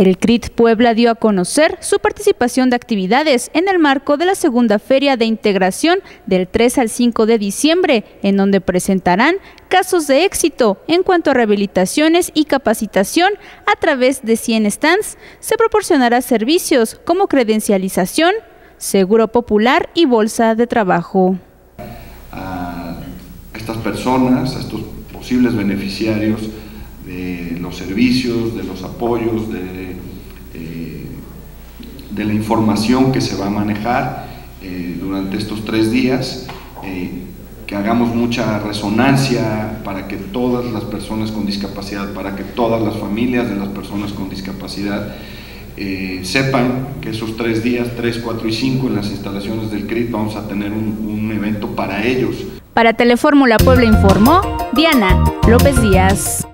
El CRIT Puebla dio a conocer su participación de actividades en el marco de la segunda feria de integración del 3 al 5 de diciembre, en donde presentarán casos de éxito en cuanto a rehabilitaciones y capacitación a través de 100 stands. Se proporcionará servicios como credencialización, Seguro Popular y Bolsa de Trabajo. A estas personas, a estos posibles beneficiarios de los servicios, de los apoyos, de la información que se va a manejar durante estos 3 días, que hagamos mucha resonancia para que todas las personas con discapacidad, para que todas las familias de las personas con discapacidad sepan que esos 3 días, 3, 4 y 5, en las instalaciones del CRIT vamos a tener un evento para ellos. Para Telefórmula Puebla informó Diana López Díaz.